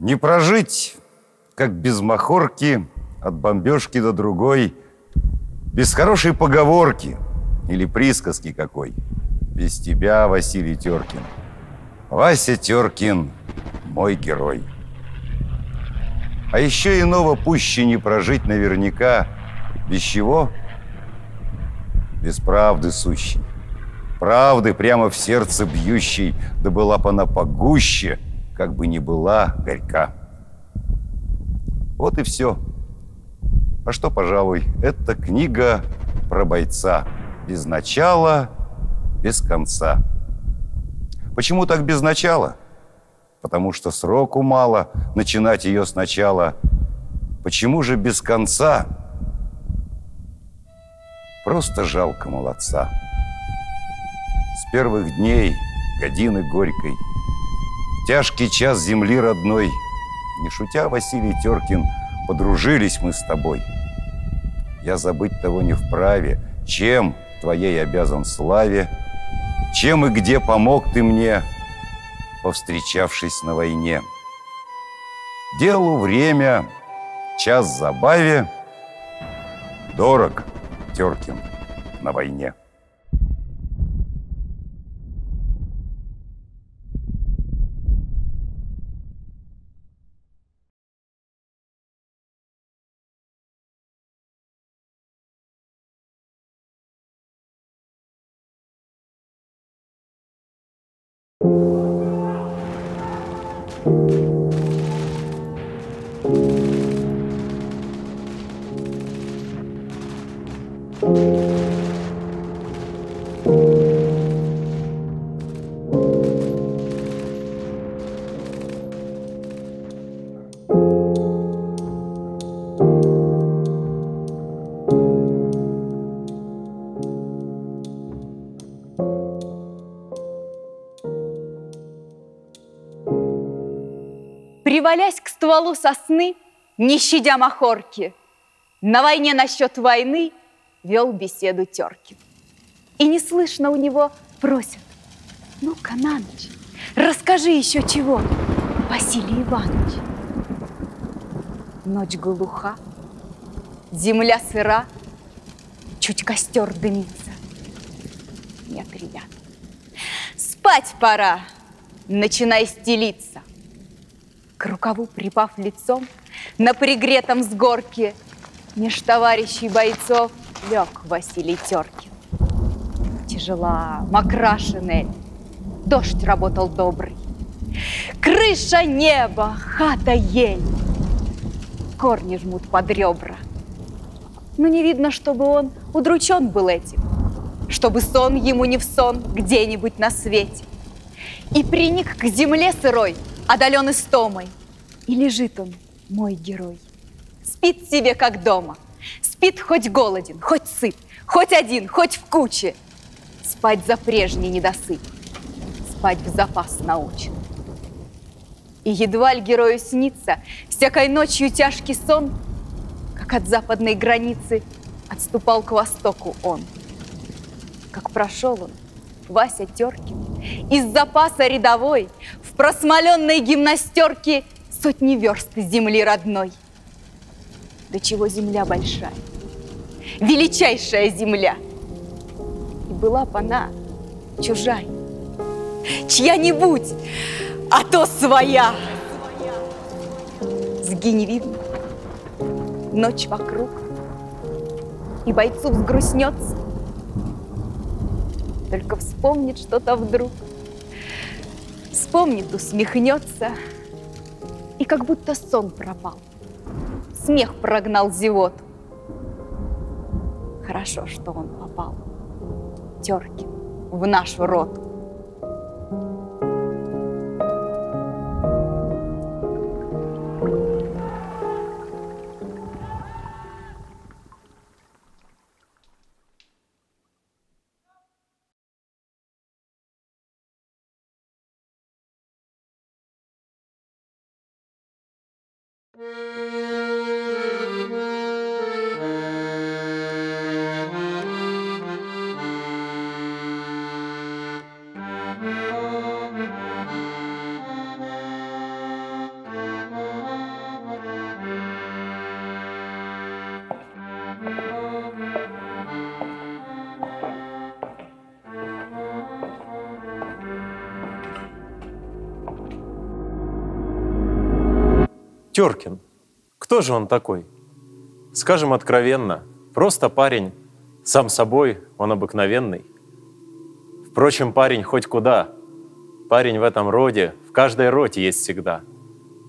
Не прожить, как без махорки, от бомбежки до другой, без хорошей поговорки или присказки какой. Без тебя, Василий Теркин. Вася Теркин – мой герой. А еще иного пуще не прожить наверняка. Без чего? Без правды сущей. Правды прямо в сердце бьющей, да была б она погуще, как бы ни была горька. Вот и все. А что, пожалуй, это книга про бойца. Без начала, без конца. Почему так без начала? Потому что сроку мало начинать ее сначала. Почему же без конца? Просто жалко молодца. С первых дней годины горькой, тяжкий час земли родной, не шутя, Василий Теркин, подружились мы с тобой. Я забыть того не вправе, чем твоей обязан славе, чем и где помог ты мне, повстречавшись на войне. Делу время, час забаве, дорог Теркин на войне. Привалясь к стволу сосны, не щадя махорки, на войне насчет войны вел беседу Теркин. И неслышно у него просят: ну-ка, на ночь, расскажи еще чего, Василий Иванович. Ночь глуха, земля сыра, чуть костер дымится. Нет, ребят, спать пора, начинай стелиться. К рукаву припав лицом, на пригретом с горки, меж товарищей бойцов лег Василий Теркин. Тяжела, мокра шинель, дождь работал добрый. Крыша неба, хата ель, корни жмут под ребра. Но не видно, чтобы он удручен был этим, чтобы сон ему не в сон где-нибудь на свете. И приник к земле сырой, одален истомой, и лежит он, мой герой. Спит себе, как дома. Спит хоть голоден, хоть сыт, хоть один, хоть в куче. Спать за прежний недосып, спать в запас научен. И едва ль герою снится всякой ночью тяжкий сон, как от западной границы отступал к востоку он. Как прошел он, Вася Теркин, из запаса рядовой, в просмоленной гимнастерке сотни верст земли родной. До чего земля большая, величайшая земля. И была б она чужая, чья-нибудь, а то своя. Зги не видно, ночь вокруг, и бойцу взгрустнется, только вспомнит что-то вдруг. Вспомнит, усмехнется, и как будто сон пропал. Смех прогнал зевоту. Хорошо, что он попал, Теркин, в нашу роту. Теркин. Кто же он такой? Скажем откровенно, просто парень. Сам собой он обыкновенный. Впрочем, парень хоть куда. Парень в этом роде, в каждой роте есть всегда.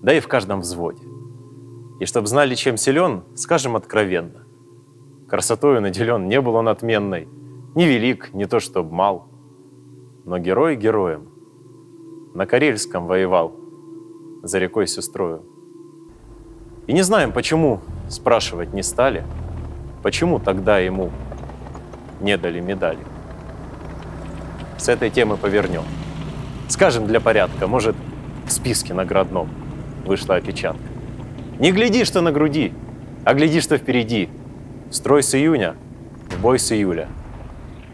Да и в каждом взводе. И чтоб знали, чем силен, скажем откровенно. Красотою наделен, не был он отменной. Ни велик, не то чтоб мал. Но герой героем. На Карельском воевал, за рекой Сестрою. И не знаем, почему спрашивать не стали, почему тогда ему не дали медали. С этой темы повернем. Скажем для порядка, может, в списке наградном вышла опечатка. Не гляди, что на груди, а гляди, что впереди. В строй с июня, в бой с июля.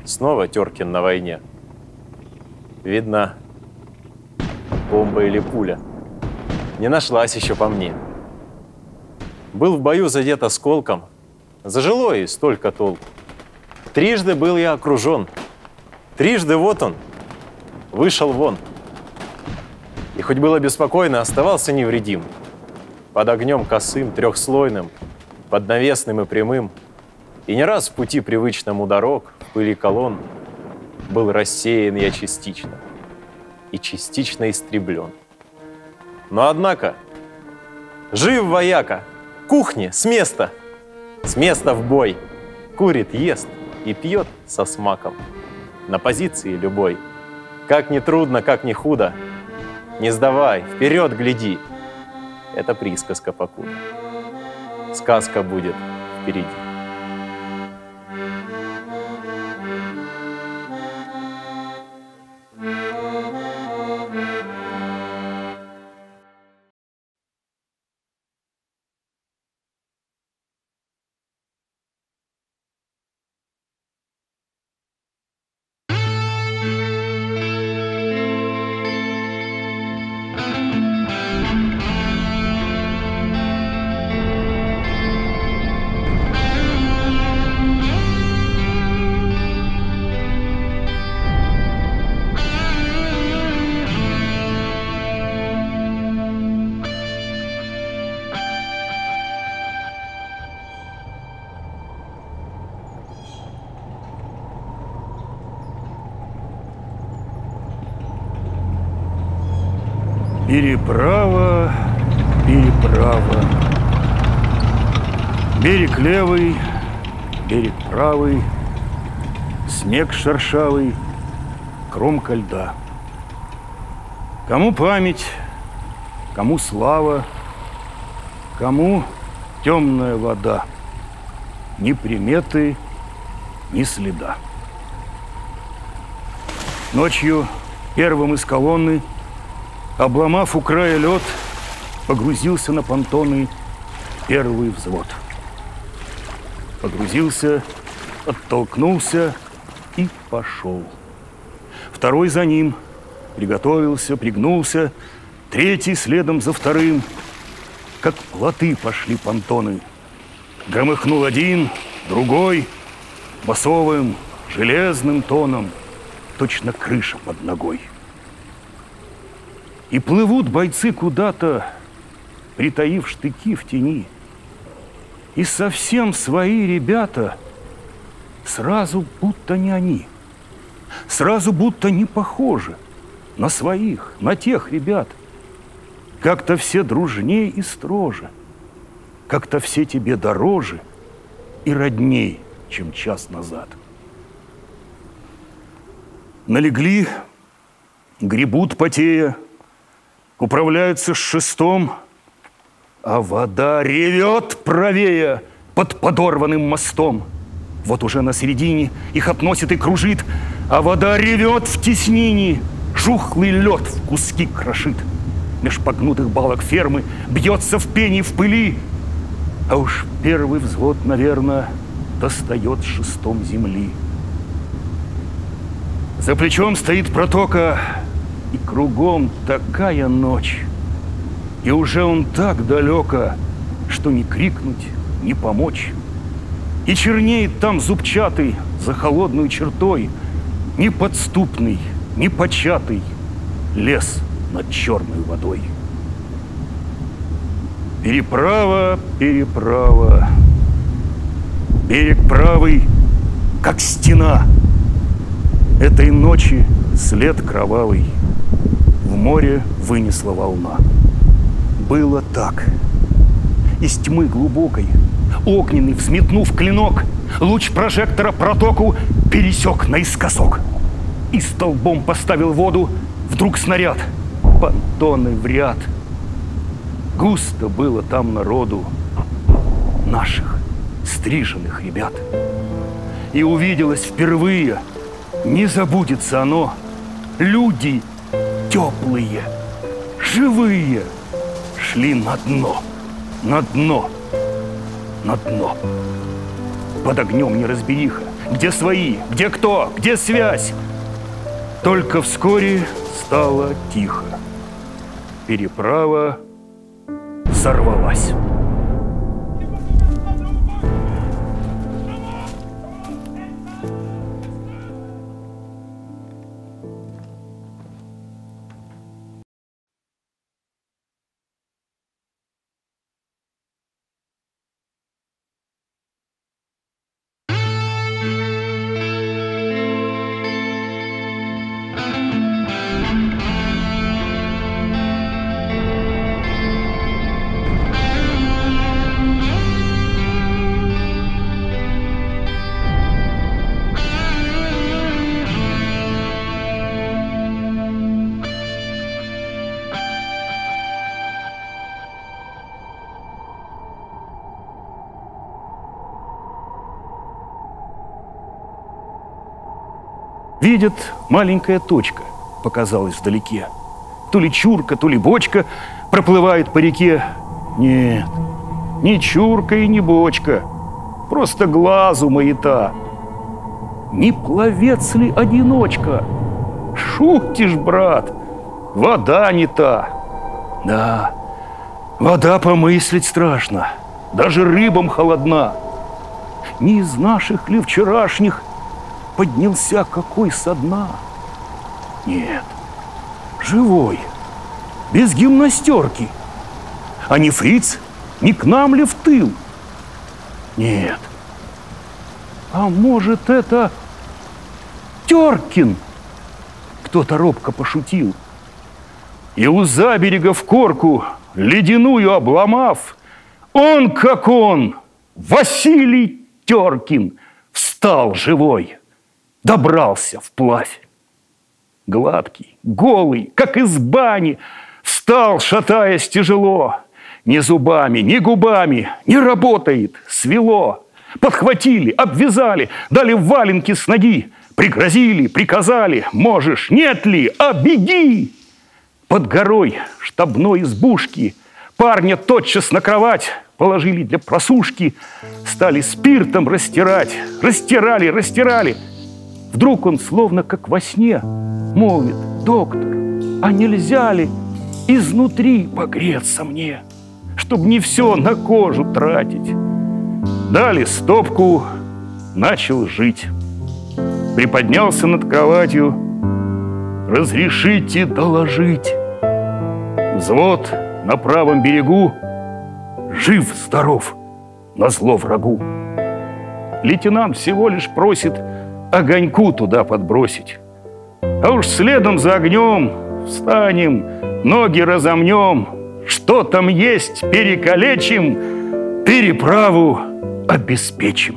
Снова Теркин на войне. Видно, бомба или пуля не нашлась еще по мне. Был в бою задет осколком, зажило и столько толку. Трижды был я окружен, трижды вот он, вышел вон. И хоть было беспокойно, оставался невредим. Под огнем косым, трехслойным, под навесным и прямым. И не раз в пути привычном у дорог, в пыли колонн, был рассеян я частично и частично истреблен. Но однако, жив вояка! Кухни с места в бой. Курит, ест и пьет со смаком. На позиции любой. Как ни трудно, как ни худо. Не сдавай, вперед гляди. Это присказка покуда. Сказка будет впереди. Переправа, переправа. Берег левый, берег правый. Снег шершавый, кромка льда. Кому память, кому слава, кому темная вода. Ни приметы, ни следа. Ночью первым из колонны, обломав у края лед, погрузился на понтоны первый взвод. Погрузился, оттолкнулся и пошел. Второй за ним приготовился, пригнулся. Третий следом за вторым. Как плоты пошли понтоны. Громыхнул один, другой. Басовым, железным тоном. Точно крыша под ногой. И плывут бойцы куда-то, притаив штыки в тени. И совсем свои ребята сразу будто не они. Сразу будто не похожи на своих, на тех ребят. Как-то все дружней и строже. Как-то все тебе дороже и родней, чем час назад. Налегли, гребут потея. Управляются с шестом, а вода ревет правее под подорванным мостом. Вот уже на середине их относит и кружит, а вода ревет в теснине, жухлый лед в куски крошит. меж погнутых балок фермы, бьется в пене и в пыли. А уж первый взвод, наверное, достает шестом земли. За плечом стоит протока, и кругом такая ночь. И уже он так далеко, что не крикнуть, не помочь. И чернеет там зубчатый за холодную чертой неподступный, непочатый лес над черной водой. Переправа, переправа. Берег правый, как стена. Этой ночи след кровавый в море вынесла волна. Было так. Из тьмы глубокой огненный, взметнув клинок, луч прожектора протоку пересек наискосок. И столбом поставил воду, вдруг снаряд, понтоны в ряд. Густо было там народу, наших стриженных ребят. И увиделось впервые, не забудется оно, люди теплые, живые шли на дно, на дно, на дно. Под огнем неразбериха, где свои, где кто, где связь. Только вскоре стало тихо. Переправа сорвалась. Видит, маленькая точка показалась вдалеке. То ли чурка, то ли бочка проплывает по реке. Нет, не чурка и не бочка, просто глазу маята. Не пловец ли одиночка? Шутишь, брат, вода не та. Да, вода помыслить страшно, даже рыбам холодна. Не из наших ли вчерашних поднялся какой со дна? Нет, живой, без гимнастерки. А не фриц, не к нам ли в тыл? Нет. А может, это Теркин? Кто-то робко пошутил. И у заберега в корку, ледяную обломав, он, как он, Василий Теркин, встал живой. Добрался вплавь. Гладкий, голый, как из бани, встал, шатаясь тяжело. Ни зубами, ни губами, не работает, свело. Подхватили, обвязали, дали валенки с ноги. Пригрозили, приказали, можешь, нет ли, а беги. Под горой штабной избушки парня тотчас на кровать положили для просушки. Стали спиртом растирать, растирали, растирали. Вдруг он, словно как во сне, молвит: доктор, а нельзя ли изнутри погреться мне, чтоб не все на кожу тратить? Дали стопку, начал жить. Приподнялся над кроватью: разрешите доложить. Взвод на правом берегу жив-здоров, назло врагу. Лейтенант всего лишь просит огоньку туда подбросить. А уж следом за огнем встанем, ноги разомнем, что там есть перекалечим, переправу обеспечим.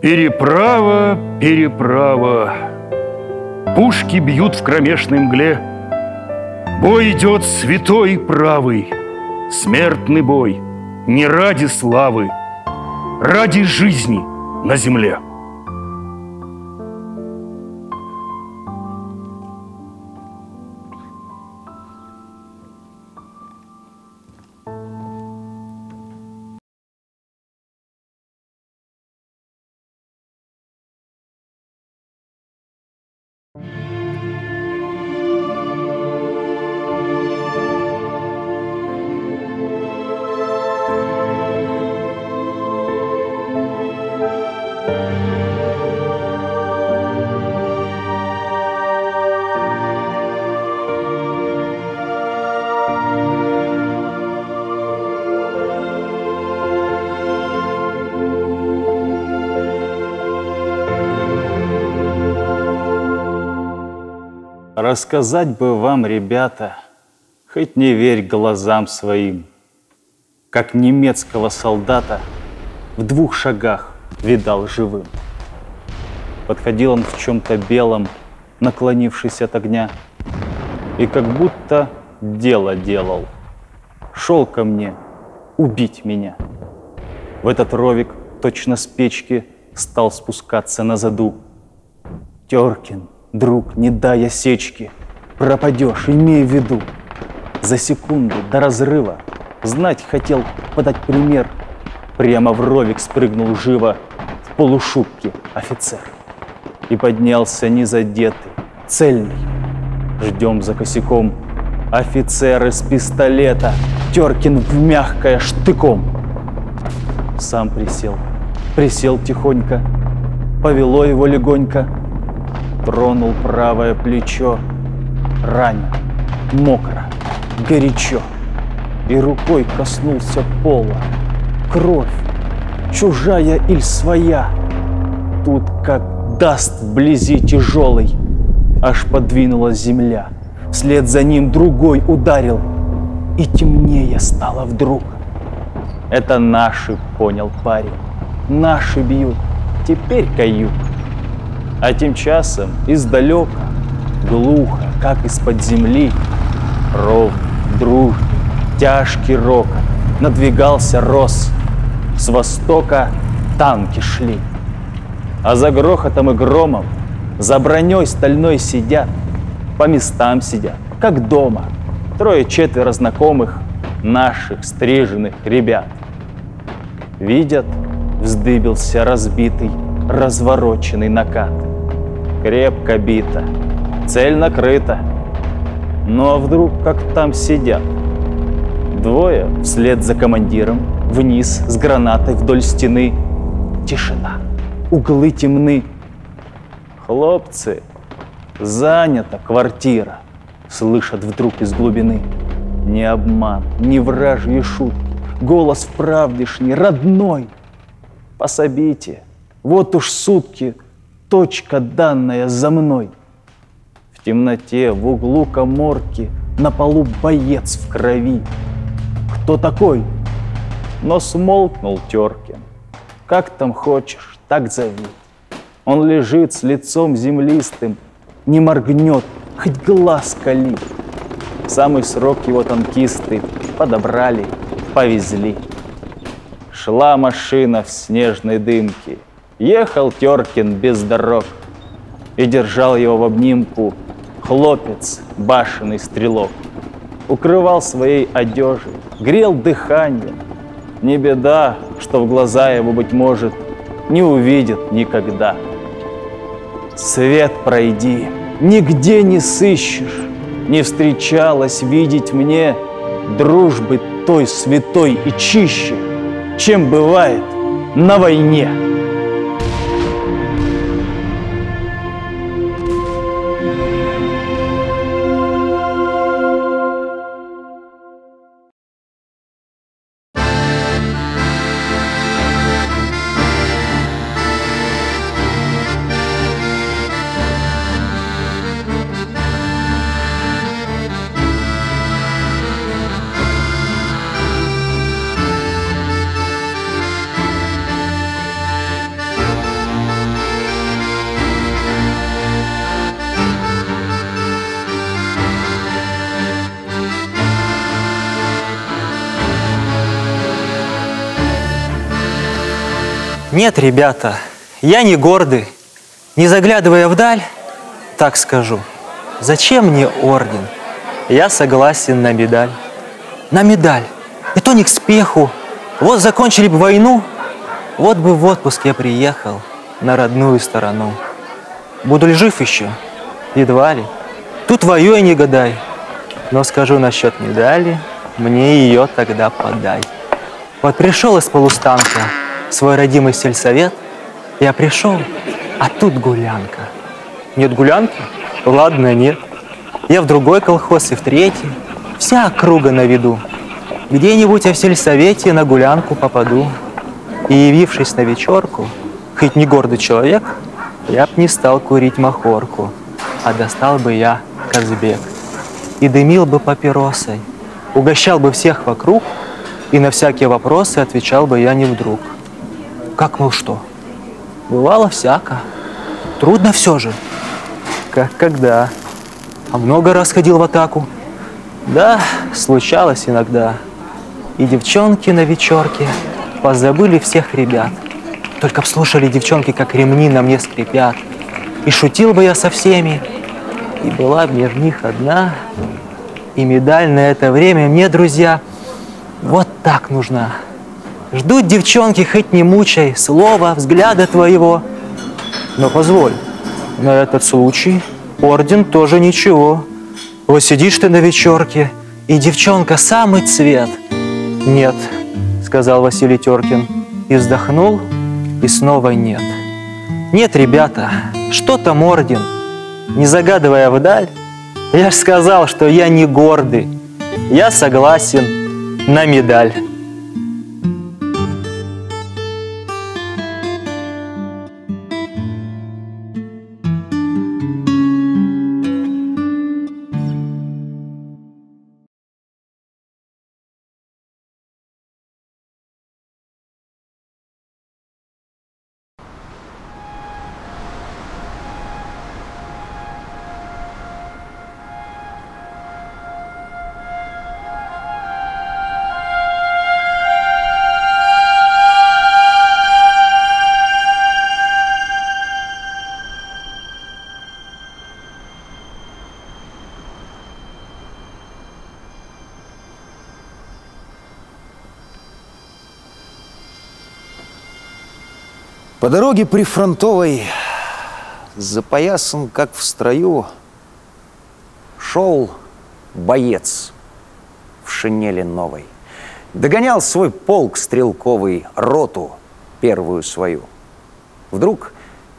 Переправа, переправа. Пушки бьют в кромешной мгле. Бой идет святой и правый, смертный бой, не ради славы, ради жизни на земле. Рассказать бы вам, ребята, хоть не верь глазам своим, как немецкого солдата в двух шагах видал живым. Подходил он в чем-то белом, наклонившись от огня, и как будто дело делал. Шел ко мне убить меня. В этот ровик точно с печки стал спускаться на заду. Теркин, друг, не дай осечки, пропадешь, имей в виду. За секунду до разрыва знать хотел подать пример. Прямо в ровик спрыгнул живо в полушубке офицер. И поднялся незадетый, цельный. Ждем за косяком офицер из пистолета. Теркин в мягкое штыком. Сам присел тихонько, повело его легонько. Тронул правое плечо, ранен, мокро, горячо, и рукой коснулся пола. Кровь, чужая или своя, тут как даст вблизи тяжелый, аж подвинулась земля. Вслед за ним другой ударил, и темнее стало вдруг. Это наши, понял парень, наши бьют, теперь кают. А тем часом издалека, глухо, как из-под земли, ровный, дружный, тяжкий рок надвигался, рос. С востока танки шли, а за грохотом и громом, за броней стальной сидят, по местам сидят, как дома, трое-четверо знакомых наших стриженных ребят. Видят, вздыбился разбитый, развороченный накат. Крепко бита, цель накрыта. Ну а вдруг как там сидят? Двое вслед за командиром, вниз с гранатой вдоль стены. Тишина, углы темны. Хлопцы, занята квартира, слышат вдруг из глубины. Не обман, не вражьи шутки, голос правдишний, родной. Пособите, вот уж сутки. Точка, данная за мной. В темноте, в углу каморки, на полу боец в крови. Кто такой? Но смолкнул Теркин. Как там хочешь, так зови. Он лежит с лицом землистым, не моргнет, хоть глаз кали. Самый срок его танкисты подобрали, повезли. Шла машина в снежной дымке. Ехал Теркин без дорог, и держал его в обнимку хлопец, башенный стрелок. Укрывал своей одежей, грел дыханием. Не беда, что в глаза его, быть может, не увидит никогда. Свет пройди, нигде не сыщешь, не встречалось видеть мне дружбы той святой и чище, чем бывает на войне. Нет, ребята, я не гордый, не заглядывая вдаль, так скажу. Зачем мне орден? Я согласен на медаль. На медаль, и то не к спеху. Вот закончили бы войну, вот бы в отпуск я приехал на родную сторону. Буду ли жив еще, едва ли. Тут воюй, не гадай. Но скажу насчет медали, мне ее тогда подай. Вот пришел из полустанка свой родимый сельсовет, я пришел, а тут гулянка. Нет гулянки? Ладно, нет. Я в другой колхоз и в третий, вся округа на виду. Где-нибудь я в сельсовете на гулянку попаду. И, явившись на вечерку, хоть не гордый человек, я б не стал курить махорку, а достал бы я казбек. И дымил бы папиросой, угощал бы всех вокруг, и на всякие вопросы отвечал бы я не вдруг. Как, мол, что? Бывало всяко. Трудно все же. Как когда. А много раз ходил в атаку. Да, случалось иногда. И девчонки на вечерке позабыли всех ребят. Только вслушали девчонки, как ремни на мне скрипят. И шутил бы я со всеми. И была мне в них одна. И медаль на это время мне, друзья, вот так нужна. Ждут девчонки, хоть не мучай, слова, взгляда твоего. Но позволь, на этот случай орден тоже ничего. Вот сидишь ты на вечерке, и девчонка самый цвет. Нет, сказал Василий Теркин, и вздохнул, и снова нет. Нет, ребята, что там орден? Не загадывая вдаль, я ж сказал, что я не гордый. Я согласен на медаль. По дороге прифронтовой, запоясан, как в строю, шел боец в шинели новой. Догонял свой полк стрелковый, роту первую свою. Вдруг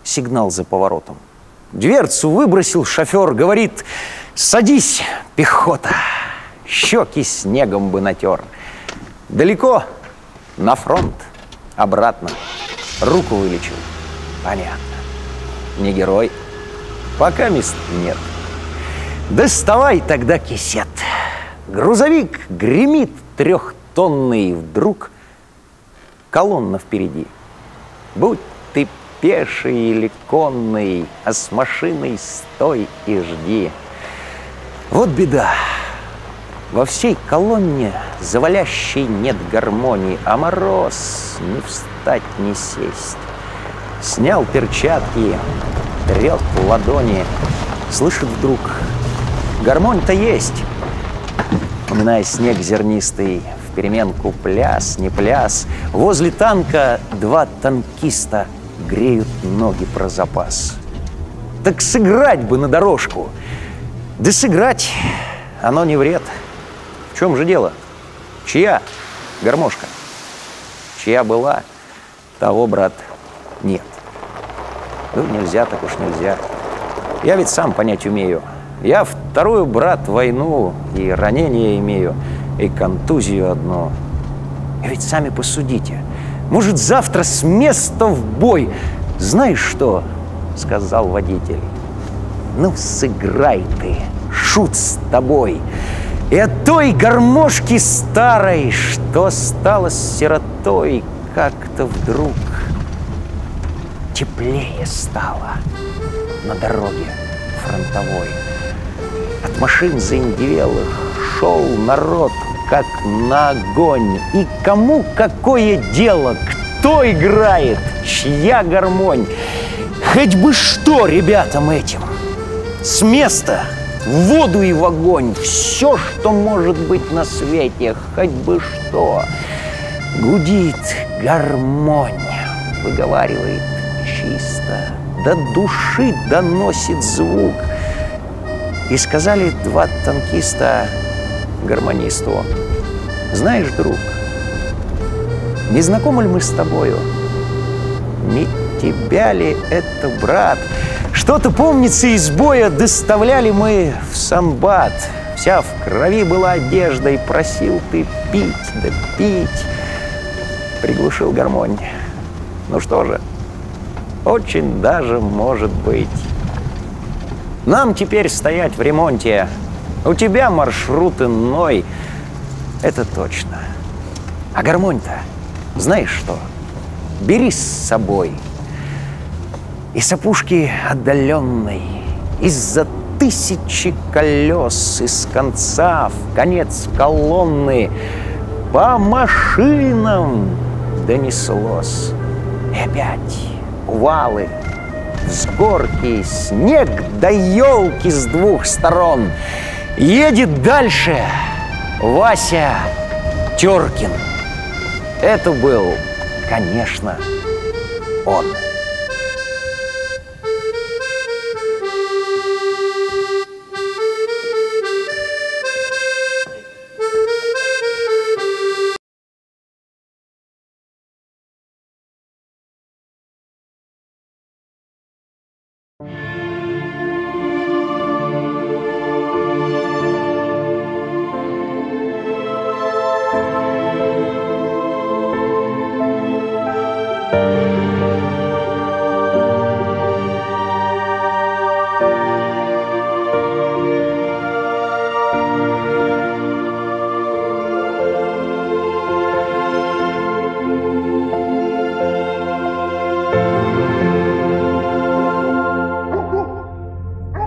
сигнал за поворотом. Дверцу выбросил шофер, говорит: «Садись, пехота!» Щеки снегом бы натер. Далеко на фронт, обратно. Руку вылечил. Понятно. Не герой. Пока мест нет. Доставай тогда кисет. Грузовик гремит трехтонный. Вдруг колонна впереди. Будь ты пеший или конный, а с машиной стой и жди. Вот беда. Во всей колонне завалящей нет гармонии, а мороз не встать, не сесть. Снял перчатки, трет ладони, слышит вдруг: гармонь-то есть. Уминая снег зернистый, впеременку пляс, не пляс, возле танка два танкиста греют ноги про запас. Так сыграть бы на дорожку, да сыграть оно не вред. В чем же дело? Чья гармошка? Чья была, того, брат, нет. Ну, нельзя, так уж нельзя. Я ведь сам понять умею. Я вторую, брат, войну и ранение имею, и контузию одну. И ведь сами посудите. Может, завтра с места в бой. Знаешь что, сказал водитель, ну, сыграй ты, шут с тобой. И от той гармошки старой, что стала с сиротой, как-то вдруг теплее стало на дороге фронтовой. От машин заиндевелых шел народ, как на огонь. И кому какое дело, кто играет, чья гармонь? Хоть бы что ребятам этим с места. В воду и в огонь, все, что может быть на свете, хоть бы что. Гудит гармонь, выговаривает чисто, до души доносит звук. И сказали два танкиста гармонисту: знаешь, друг, не знакомы ли мы с тобою? Не тебя ли это, брат? Что-то, помнится, из боя доставляли мы в Самбат. Вся в крови была одежда, и просил ты пить, да пить. Приглушил гармонь. Ну что же, очень даже может быть. Нам теперь стоять в ремонте. У тебя маршрут иной. Это точно. А гармонь-то, знаешь что? Бери с собой. Из опушки отдаленной, из-за тысячи колес, из конца в конец колонны по машинам донеслось. И опять увалы, взгорки, снег до елки с двух сторон. Едет дальше Вася Теркин. Это был, конечно, он.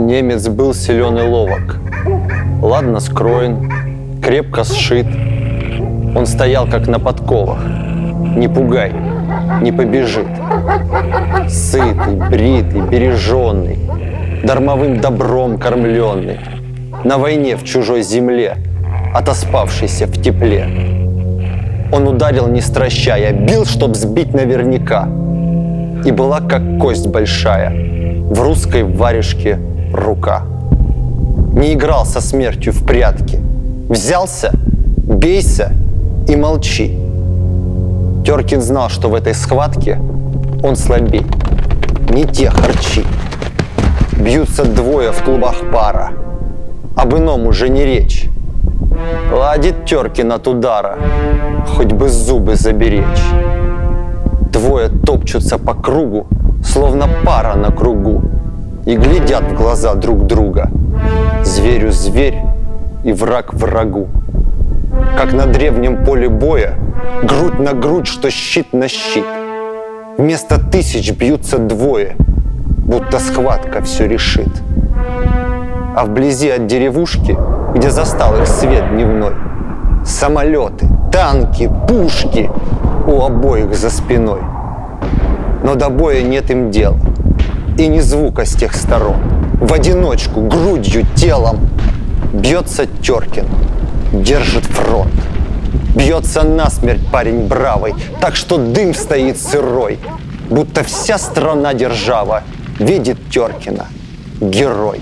Немец был силен и ловок, ладно скроен, крепко сшит. Он стоял как на подковах. Не пугай, не побежит. Сытый, бритый, береженный, дармовым добром кормленный, на войне в чужой земле, отоспавшийся в тепле. Он ударил не стращая, бил, чтоб сбить наверняка. И была как кость большая в русской варежке рука. Не играл со смертью в прятки. Взялся, бейся и молчи. Теркин знал, что в этой схватке он слабей. Не те харчи. Бьются двое в клубах пара. Об ином уже не речь. Ладит Теркин от удара, хоть бы зубы заберечь. Двое топчутся по кругу, словно пара на кругу. И глядят в глаза друг друга. Зверю зверь и враг врагу. Как на древнем поле боя, грудь на грудь, что щит на щит. Вместо тысяч бьются двое, будто схватка все решит. А вблизи от деревушки, где застал их свет дневной, самолеты, танки, пушки у обоих за спиной. Но до боя нет им дела. И ни звука с тех сторон. В одиночку, грудью, телом бьется Теркин, держит фронт. Бьется насмерть парень бравый, так что дым стоит сырой, будто вся страна-держава видит Теркина, герой.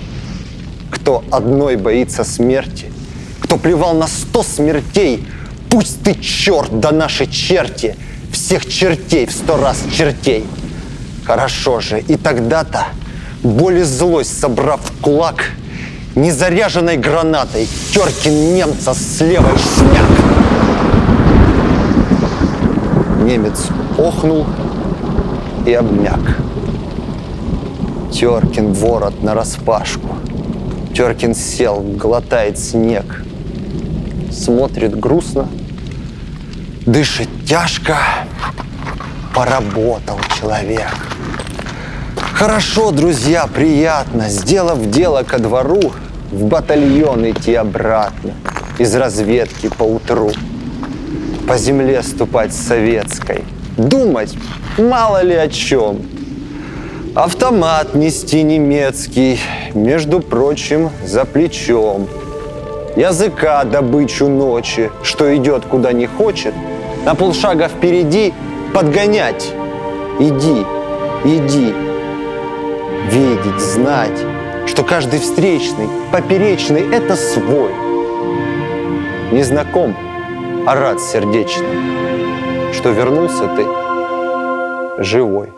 Кто одной боится смерти, кто плевал на 100 смертей, пусть ты черт, да наши черти, всех чертей в 100 раз чертей. Хорошо же, и тогда-то, боль и злость собрав в кулак, незаряженной гранатой Теркин немца с левой шмяк. Немец охнул и обмяк. Теркин ворот нараспашку. Теркин сел, глотает снег. Смотрит грустно, дышит тяжко. Поработал человек. Хорошо, друзья, приятно. Сделав дело ко двору, в батальон идти обратно, из разведки поутру. По земле ступать советской, думать мало ли о чем. Автомат нести немецкий, между прочим, за плечом. Языка добычу ночи, что идет куда не хочет, на полшага впереди подгонять. Иди, иди. Видеть, знать, что каждый встречный, поперечный – это свой. Не знаком, а рад сердечно, что вернулся ты живой.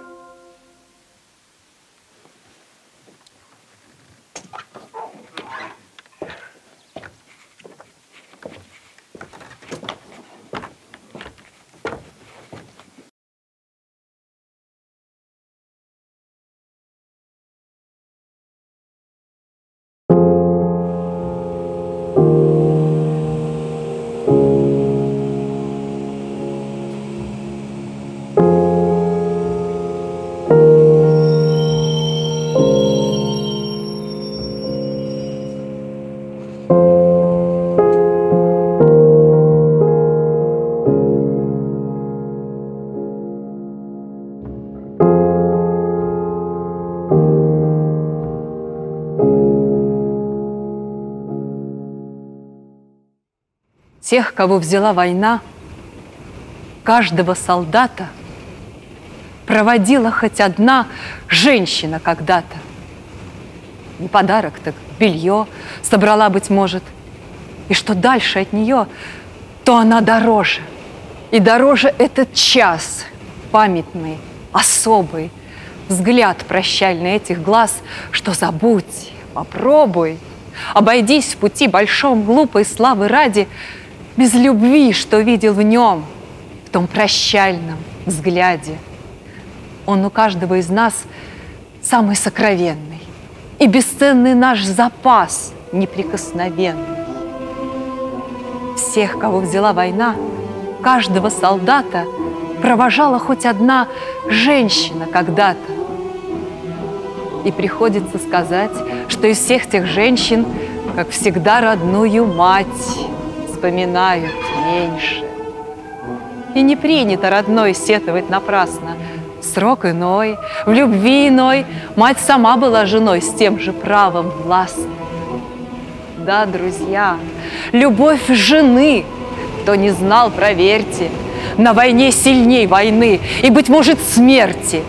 Тех, кого взяла война, каждого солдата проводила хоть одна женщина когда-то. Не подарок, так белье собрала, быть может. И что дальше от нее, то она дороже. И дороже этот час памятный, особый, взгляд прощальный этих глаз, что забудь, попробуй, обойдись в пути большом глупой славы ради, без любви, что видел в нем, в том прощальном взгляде. Он у каждого из нас самый сокровенный и бесценный наш запас неприкосновенный. Всех, кого взяла война, каждого солдата провожала хоть одна женщина когда-то. И приходится сказать, что из всех тех женщин, как всегда, родную мать вспоминают меньше. И не принято родной сетовать напрасно. Срок иной, в любви иной. Мать сама была женой с тем же правом властной. Да, друзья, любовь жены, кто не знал, проверьте, на войне сильней войны и, быть может, смерти.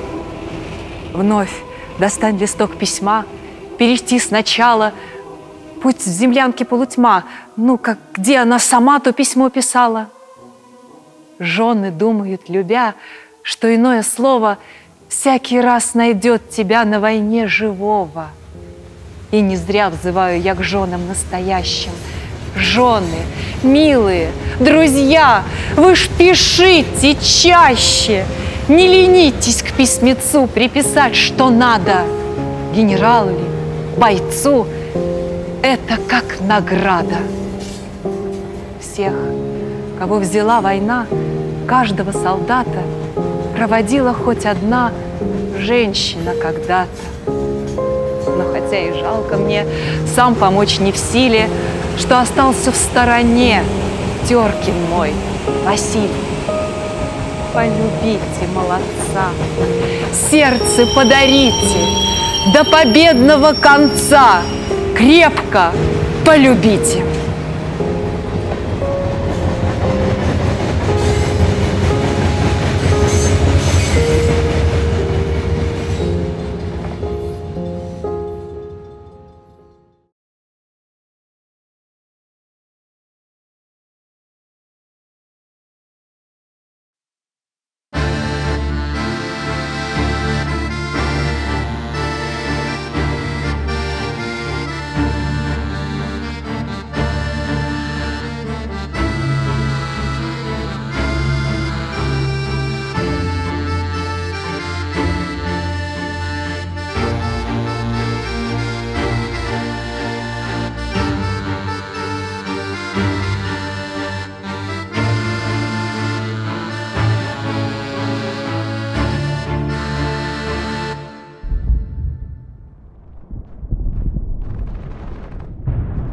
Вновь достань листок письма, перейти сначала путь в землянке полутьма, ну, как где она сама то письмо писала. Жены думают, любя, что иное слово всякий раз найдет тебя на войне живого. И не зря взываю я к женам настоящим. Жены, милые, друзья, вы ж пишите чаще. Не ленитесь к письмецу приписать, что надо. Генералу ли, бойцу, это как награда. Всех, кого взяла война, каждого солдата проводила хоть одна женщина когда-то. Но хотя и жалко мне, сам помочь не в силе, что остался в стороне Теркин мой, Василий. Полюбите молодца, сердце подарите до победного конца. Крепко полюбите.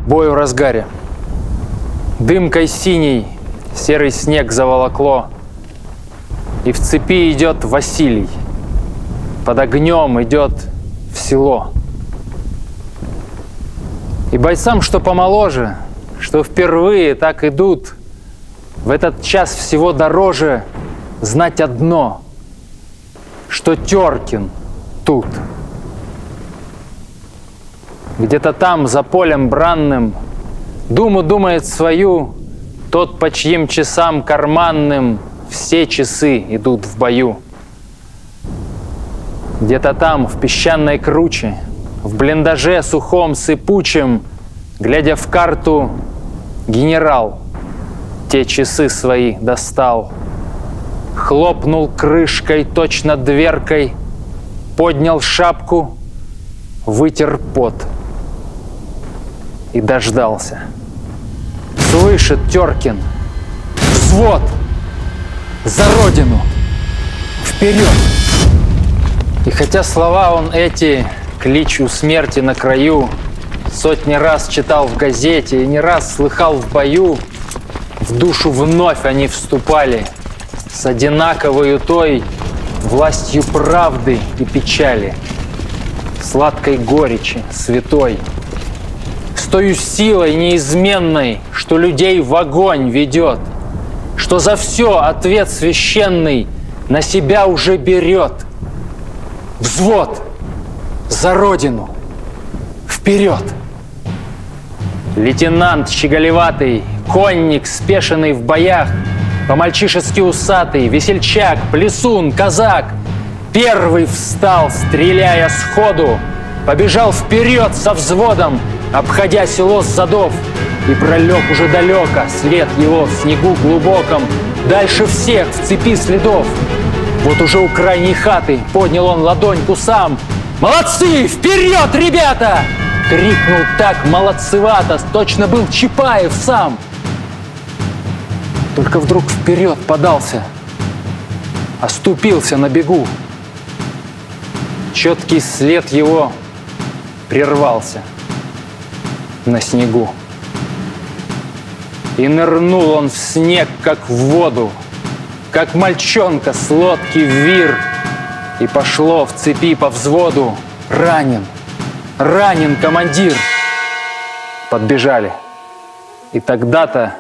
Бой в разгаре. Дымкой синий серый снег заволокло, и в цепи идет Василий, под огнем идет в село. И бойцам, что помоложе, что впервые так идут, в этот час всего дороже знать одно, что Теркин тут. Где-то там, за полем бранным, думу думает свою тот, по чьим часам карманным все часы идут в бою. Где-то там, в песчаной круче, в блиндаже сухом, сыпучем, глядя в карту, генерал те часы свои достал. Хлопнул крышкой, точно дверкой, поднял шапку, вытер пот и дождался. Слышит Теркин: взвод! За Родину! Вперед! И хотя слова он эти, клич у смерти на краю, сотни раз читал в газете и не раз слыхал в бою, в душу вновь они вступали с одинаковою той властью правды и печали, сладкой горечи святой, с тою силой неизменной, что людей в огонь ведет, что за все ответ священный на себя уже берет. Взвод! За Родину! Вперед! Лейтенант щеголеватый, конник, спешенный в боях, по-мальчишески усатый, весельчак, плясун, казак, первый встал, стреляя сходу, побежал вперед со взводом, обходя село с задов, и пролег уже далеко, след его в снегу глубоком, дальше всех в цепи следов. Вот уже у крайней хаты поднял он ладонь к усам. «Молодцы! Вперед, ребята!» Крикнул так молодцевато, точно был Чапаев сам. Только вдруг вперед подался, оступился на бегу. Четкий след его прервался на снегу. И нырнул он в снег, как в воду, как мальчонка с лодки в вир. И пошло в цепи по взводу: «Ранен! Ранен, командир!» Подбежали. И тогда-то,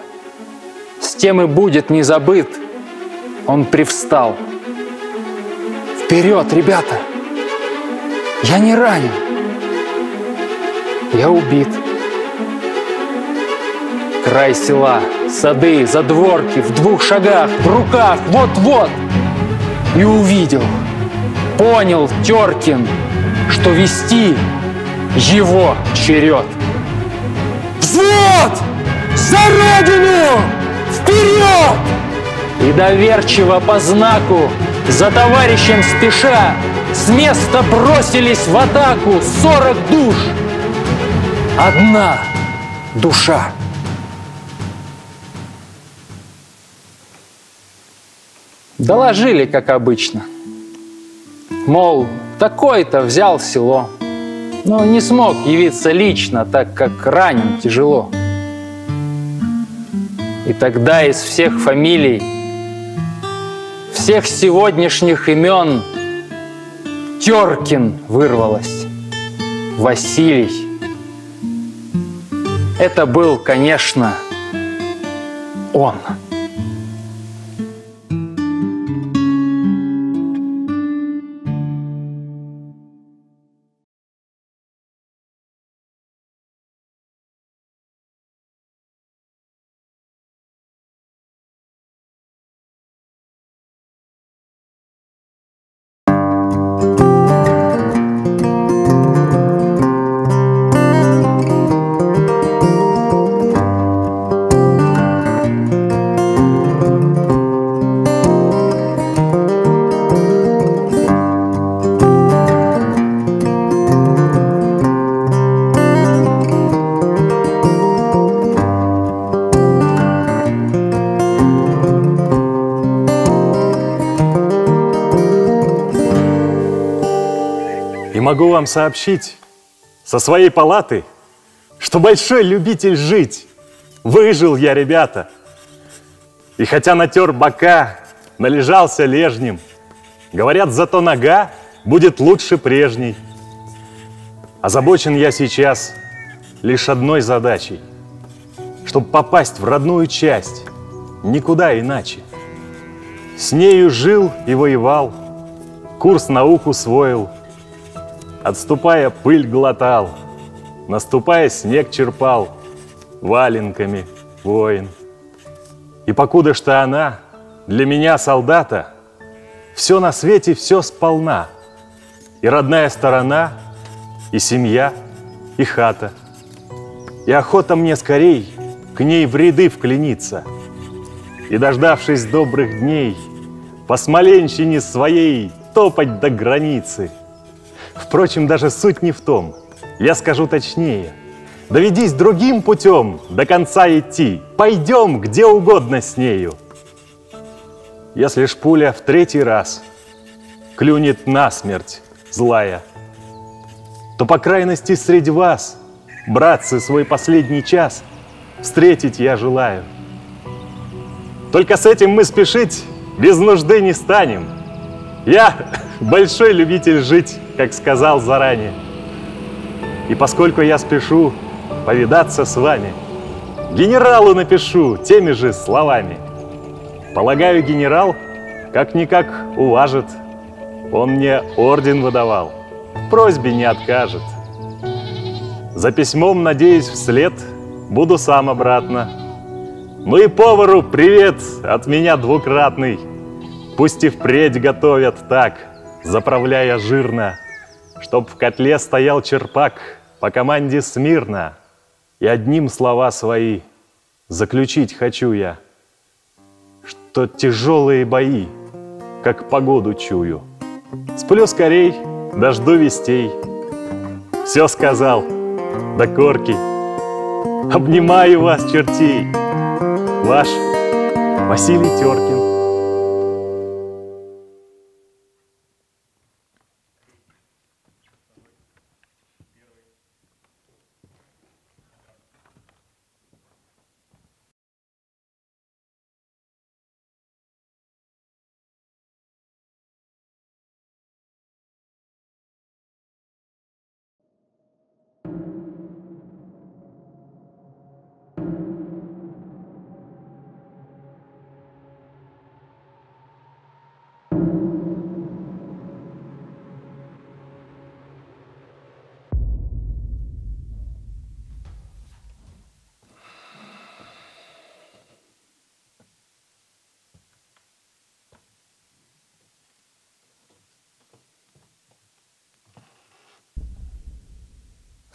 с тем и будет не забыт, он привстал: «Вперед, ребята! Я не ранен! Я убит!» Край села, сады, задворки, в двух шагах, в руках, вот-вот. И увидел, понял Теркин, что вести его черед. «Взвод! За Родину! Вперед!» И доверчиво по знаку, за товарищем спеша, с места бросились в атаку 40 душ. Одна душа. Доложили, как обычно. Мол, такой-то взял село, но не смог явиться лично, так как ранен тяжело. И тогда из всех фамилий, всех сегодняшних имен Теркин вырвалось. Василий. Это был, конечно, он. Могу вам сообщить со своей палаты, что большой любитель жить. Выжил я, ребята. И хотя натер бока, належался лежнем, говорят, зато нога будет лучше прежней. Озабочен я сейчас лишь одной задачей, чтобы попасть в родную часть, никуда иначе. С нею жил и воевал, курс наук усвоил, отступая, пыль глотал, наступая, снег черпал валенками воин. И покуда что она для меня солдата, все на свете, все сполна. И родная сторона, и семья, и хата. И охота мне скорей к ней в ряды вклиниться. И, дождавшись добрых дней, по Смоленщине своей топать до границы. Впрочем, даже суть не в том, я скажу точнее. Доведись другим путем до конца идти, пойдем где угодно с нею. Если ж пуля в третий раз клюнет насмерть злая, то, по крайности, среди вас, братцы, свой последний час встретить я желаю. Только с этим мы спешить без нужды не станем. Я большой любитель жить, как сказал заранее. И поскольку я спешу повидаться с вами, генералу напишу теми же словами. Полагаю, генерал как-никак уважит. Он мне орден выдавал, в просьбе не откажет. За письмом, надеюсь, вслед буду сам обратно. Ну и повару привет от меня двукратный. Пусть и впредь готовят так, заправляя жирно, чтоб в котле стоял черпак по команде смирно. И одним слова свои заключить хочу я, что тяжелые бои, как погоду чую. Сплю скорей, дожду вестей. Все сказал до корки. Обнимаю вас, чертей. Ваш Василий Теркин.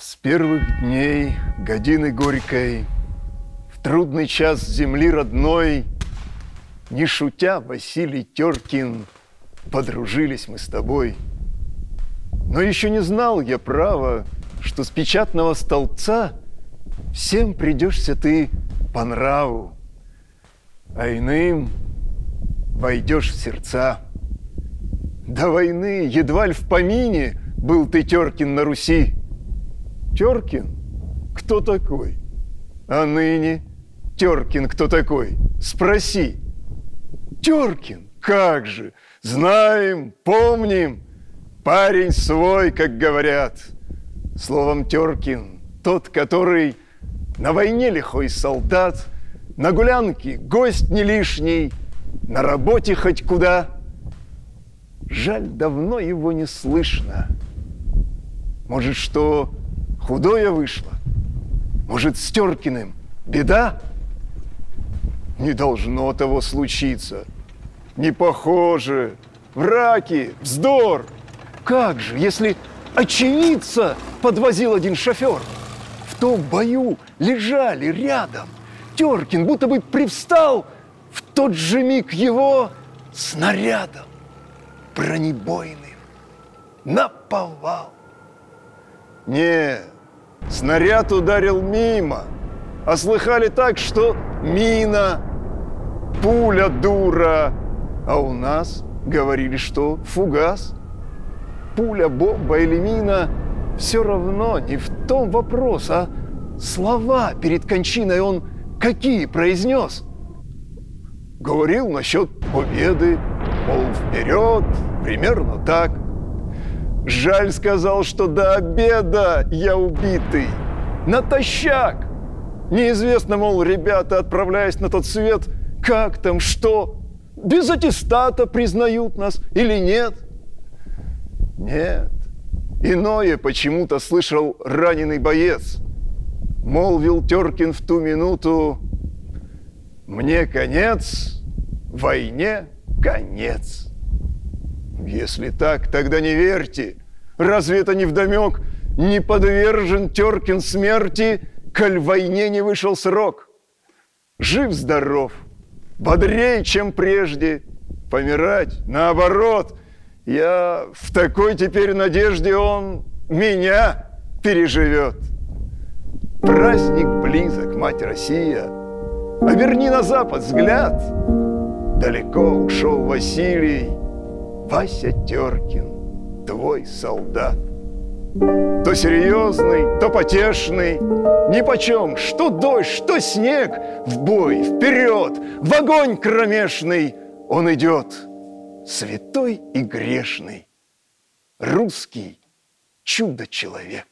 С первых дней годины горькой, в трудный час земли родной, не шутя, Василий Теркин, подружились мы с тобой. Но еще не знал я, право, что с печатного столбца всем придешься ты по нраву, а иным войдешь в сердца. До войны едва ли в помине был ты, Теркин, на Руси. Теркин? Кто такой? А ныне Теркин кто такой? Спроси. Теркин? Как же? Знаем, помним. Парень свой, как говорят. Словом, Теркин тот, который на войне лихой солдат, на гулянке гость не лишний, на работе хоть куда. Жаль, давно его не слышно. Может, что... худое вышло? Может, с Теркиным беда? Не должно того случиться. Не похоже. Враки, вздор. Как же, если очевидца подвозил один шофер? В том бою лежали рядом. Теркин будто бы привстал, в тот же миг его снарядом бронебойным наповал. Не, снаряд ударил мимо, а слыхали так, что мина, пуля дура, а у нас говорили, что фугас. Пуля, бомба или мина, все равно не в том вопрос, а слова перед кончиной он какие произнес? Говорил насчет победы, мол, вперед, примерно так. Жаль, сказал, что до обеда я убитый. Натощак. Неизвестно, мол, ребята, отправляясь на тот свет, как там, что, без аттестата признают нас или нет. Нет, Иное почему-то слышал раненый боец. Молвил Теркин в ту минуту: «Мне конец, войне конец». Если так, тогда не верьте. Разве это не вдомек? Не подвержен Теркин смерти, коль войне не вышел срок. Жив-здоров, бодрее, чем прежде. Помирать, наоборот, я в такой теперь надежде, он меня переживет. Праздник близок, мать Россия, оберни на запад взгляд. Далеко ушел Василий, Вася Теркин, твой солдат. То серьезный, то потешный, нипочем, что дождь, что снег, в бой, вперед, в огонь кромешный он идет, святой и грешный, русский чудо-человек.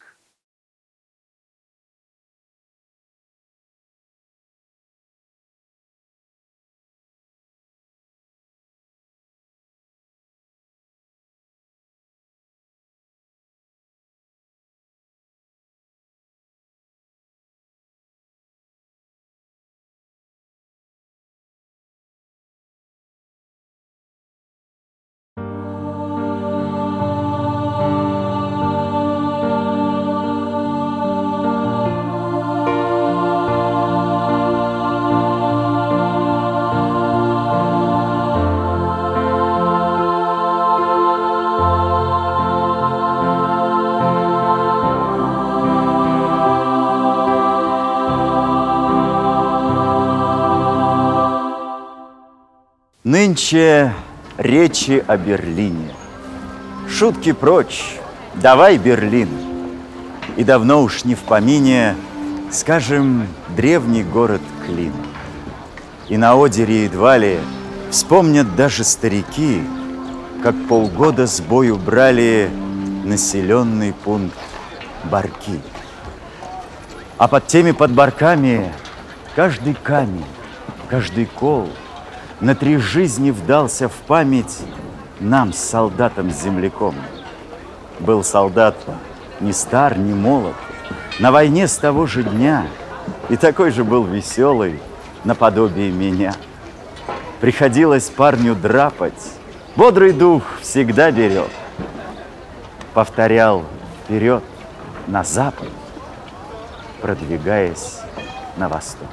Нынче речи о Берлине. Шутки прочь, давай Берлин. И давно уж не в помине, скажем, древний город Клин. И на Одере едва ли вспомнят даже старики, как полгода с бою брали населенный пункт Барки. А под теми подбарками каждый камень, каждый кол на три жизни вдался в память нам, солдатам-земляком. Был солдат ни стар, ни молод, на войне с того же дня, и такой же был веселый, наподобие меня. Приходилось парню драпать, бодрый дух всегда берет. Повторял вперед, на запад, продвигаясь на восток.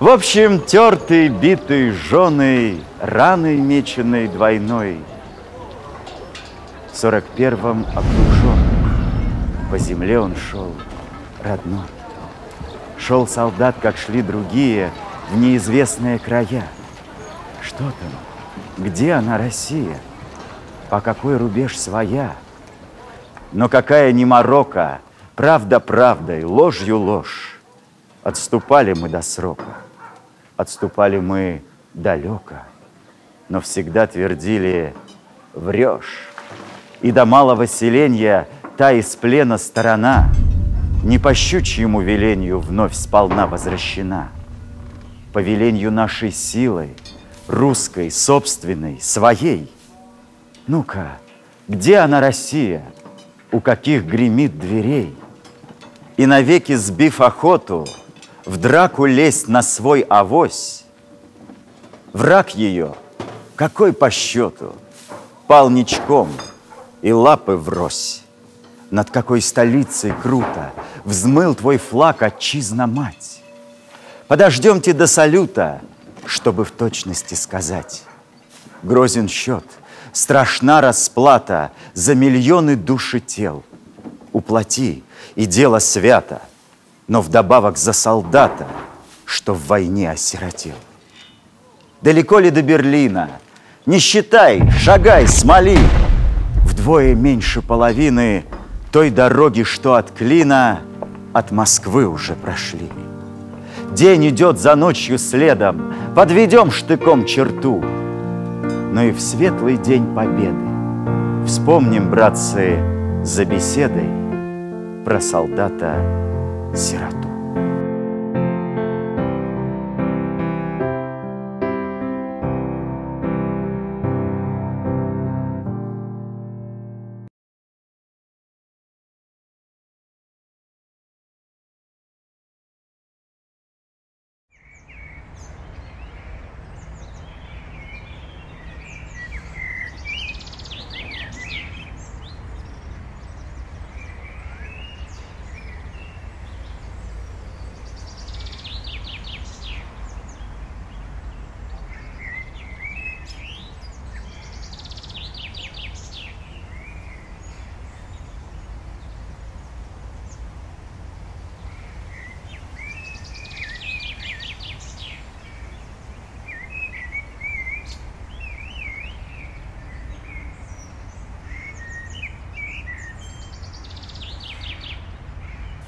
В общем, тертый, битый, жженый, раной меченый двойной, в 41-м окружен, по земле он шел родной. Шел солдат, как шли другие, в неизвестные края. Что там? Где она, Россия? По какой рубеж своя? Но какая не морока, правда правдой, ложью ложь. Отступали мы до срока, отступали мы далеко, но всегда твердили: врешь. И до малого селенья та из плена сторона не по щучьему веленью вновь сполна возвращена. По веленью нашей силой, русской, собственной, своей. Ну-ка, где она, Россия? У каких гремит дверей? И навеки сбив охоту, в драку лезть на свой авось. Враг ее, какой по счету, пал ничком и лапы врозь. Над какой столицей круто взмыл твой флаг, отчизна-мать. Подождемте до салюта, чтобы в точности сказать. Грозен счет, страшна расплата за миллионы душ и тел. Уплати, и дело свято, но вдобавок за солдата, что в войне осиротел. Далеко ли до Берлина? Не считай, шагай, смоли. Вдвое меньше половины той дороги, что от Клина, от Москвы уже прошли. День идет за ночью следом, подведем штыком черту. Но и в светлый день победы вспомним, братцы, за беседой про солдата сироту.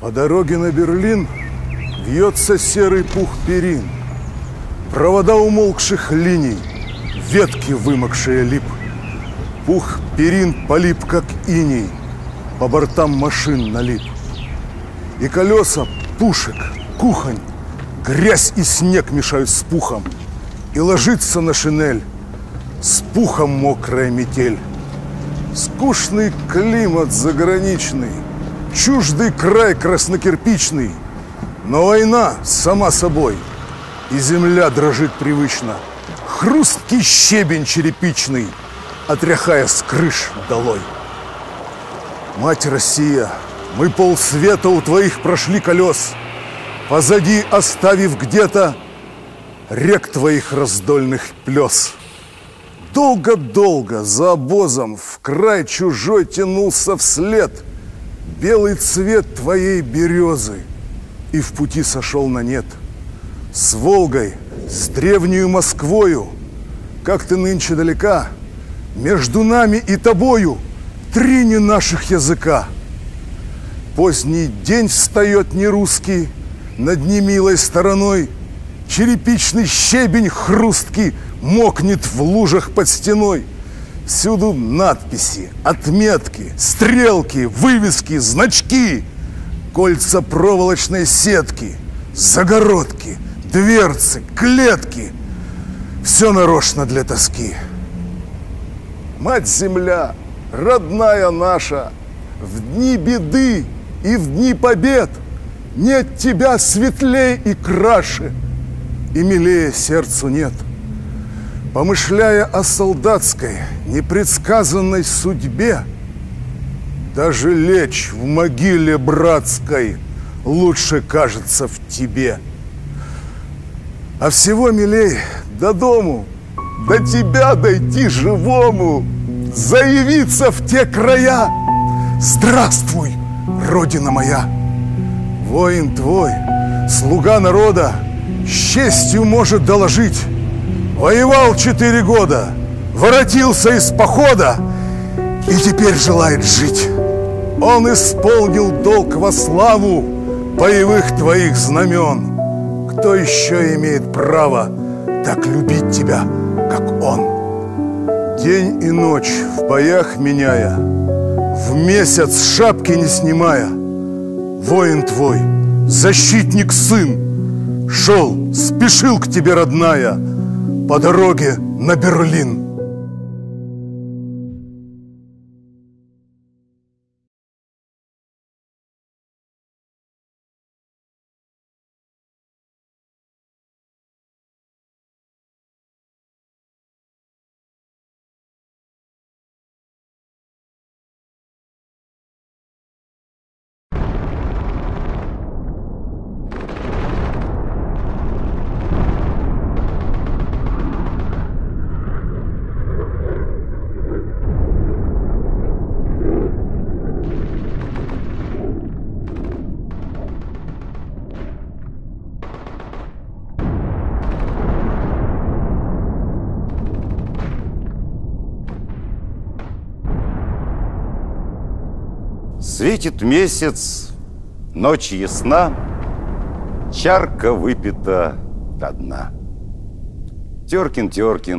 По дороге на Берлин вьется серый пух перин, провода умолкших линий, ветки, вымокшие лип. Пух перин полип, как иней, по бортам машин налип. И колеса, пушек, кухонь, грязь и снег мешают с пухом, и ложится на шинель с пухом мокрая метель. Скучный климат заграничный, чуждый край краснокирпичный, но война сама собой, и земля дрожит привычно, хрусткий щебень черепичный, отряхая с крыш долой. Мать Россия, мы полсвета у твоих прошли колес, позади оставив где-то рек твоих раздольных плес. Долго-долго за обозом в край чужой тянулся вслед белый цвет твоей березы, и в пути сошел на нет. С Волгой, с древнею Москвою, как ты нынче далека, между нами и тобою три не наших языка. Поздний день встает нерусский, над немилой стороной черепичный щебень хрусткий мокнет в лужах под стеной. Всюду надписи, отметки, стрелки, вывески, значки, кольца проволочной сетки, загородки, дверцы, клетки. Все нарочно для тоски. Мать-Земля, родная наша, в дни беды и в дни побед нет тебя светлей и краше, и милее сердцу нет. Помышляя о солдатской, непредсказанной судьбе, даже лечь в могиле братской лучше кажется в тебе. А всего милей до дому, до тебя дойти живому, заявиться в те края. Здравствуй, Родина моя! Воин твой, слуга народа, с честью может доложить. Воевал 4 года, воротился из похода и теперь желает жить. Он исполнил долг во славу боевых твоих знамен. Кто еще имеет право так любить тебя, как он? День и ночь в боях меняя, в месяц шапки не снимая, воин твой, защитник сын, шел, спешил к тебе, родная, по дороге на Берлин. Светит месяц, ночь ясна, чарка выпита до дна. Теркин,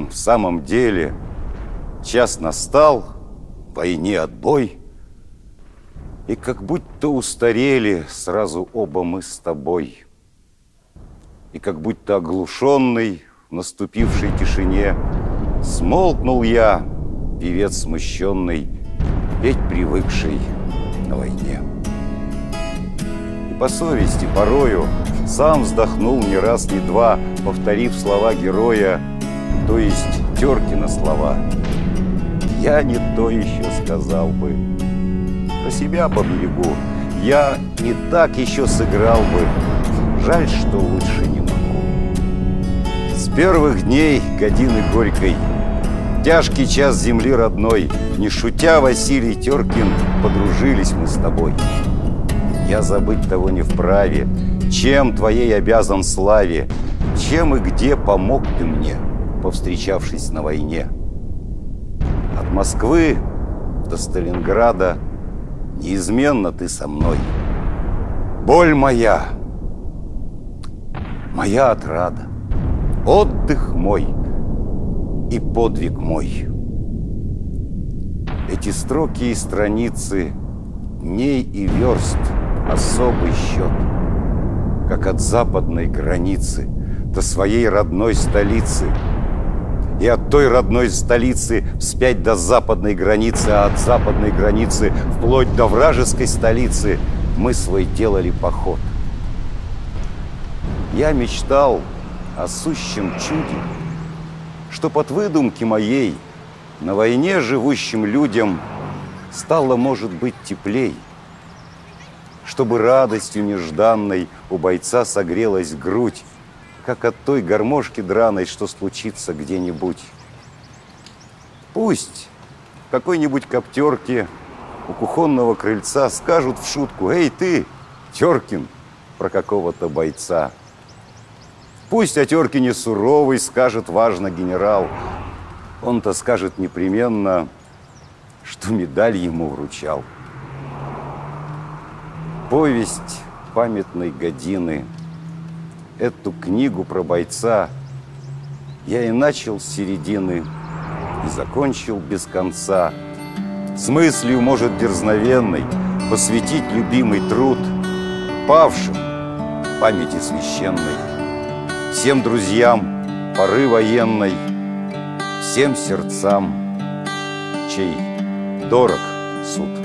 в самом деле, час настал, войне отбой. И как будто устарели сразу оба мы с тобой. И как будто оглушенный в наступившей тишине смолкнул я, певец смущенный, петь привыкший на войне. И по совести порою сам вздохнул не раз, не два, повторив слова героя, то есть Теркина слова. Я не то еще сказал бы про себя по берегу, я не так еще сыграл бы, жаль, что лучше не могу. С первых дней годины горькой, тяжкий час земли родной, не шутя, Василий Теркин, подружились мы с тобой. Я забыть того не вправе, чем твоей обязан славе, чем и где помог ты мне, повстречавшись на войне. От Москвы до Сталинграда неизменно ты со мной. Боль моя, моя отрада, отдых мой и подвиг мой. Эти строки и страницы дней и верст особый счет, как от западной границы до своей родной столицы, и от той родной столицы вспять до западной границы, а от западной границы вплоть до вражеской столицы мы свой делали поход. Я мечтал о сущем чуде, что под выдумки моей на войне живущим людям стало, может быть, теплей, чтобы радостью нежданной у бойца согрелась грудь, как от той гармошки драной, что случится где-нибудь. Пусть в какой-нибудь коптерке у кухонного крыльца скажут в шутку: «Эй, ты, Теркин», про какого-то бойца. Пусть о Теркине суровый скажет важно генерал. Он-то скажет непременно, что медаль ему вручал. Повесть памятной годины, эту книгу про бойца я и начал с середины, и закончил без конца, с мыслью, может, дерзновенной, посвятить любимый труд павшим памяти священной, всем друзьям поры военной, всем сердцам, чей дорог суд.